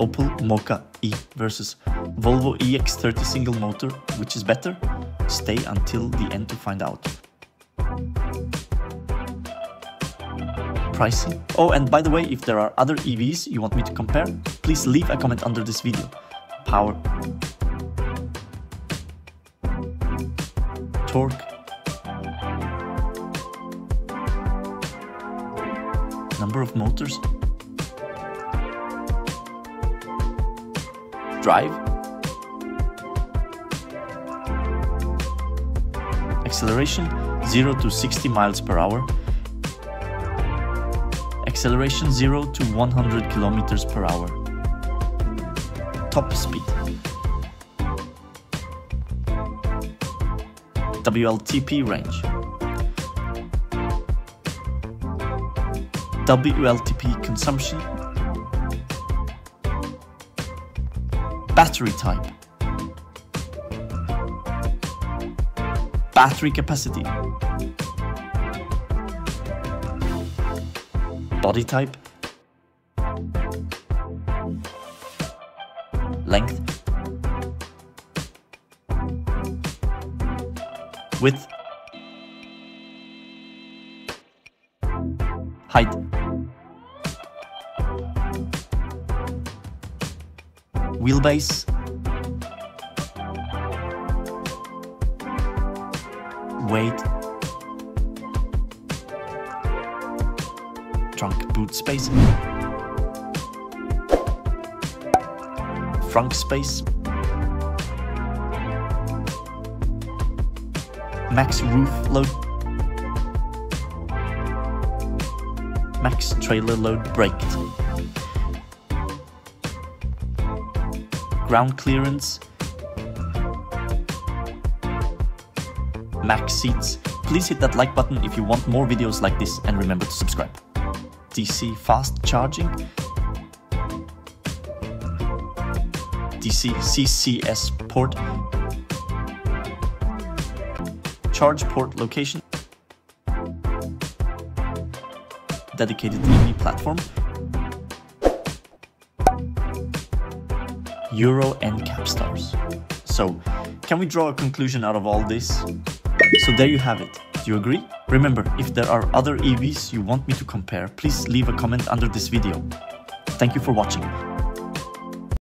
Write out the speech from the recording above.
Opel Mokka E versus Volvo EX30 single motor, which is better? Stay until the end to find out. Pricing. Oh, and by the way, if there are other EVs you want me to compare, please leave a comment under this video. Power, torque, number of motors, drive, acceleration 0 to 60 miles per hour, acceleration 0 to 100 kilometers per hour, top speed, WLTP range, WLTP consumption, battery type, battery capacity, body type, length, width, height, wheelbase, weight, trunk boot space, trunk space, max roof load, max trailer load braked, ground clearance, max seats. Please hit that like button if you want more videos like this, and remember to subscribe. DC fast charging, DC CCS port, charge port location, dedicated EV platform, Euro N-Cap stars. So, can we draw a conclusion out of all this? So there you have it. Do you agree? Remember, if there are other EVs you want me to compare, please leave a comment under this video. Thank you for watching.